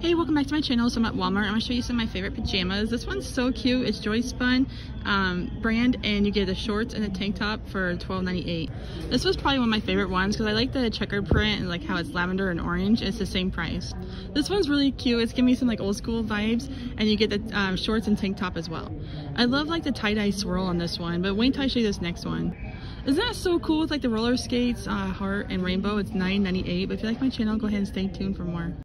Hey, welcome back to my channel. So I'm at Walmart. I'm gonna show you some of my favorite pajamas. This one's so cute. It's Joyspun brand, and you get the shorts and a tank top for $12.98. This was probably one of my favorite ones because I like the checkered print and like how it's lavender and orange. It's the same price. This one's really cute. It's giving me some like old school vibes, and you get the shorts and tank top as well. I love like the tie-dye swirl on this one, but wait until I show you this next one. Isn't that so cool with like the roller skates, heart and rainbow? It's $9.98, but if you like my channel, go ahead and stay tuned for more.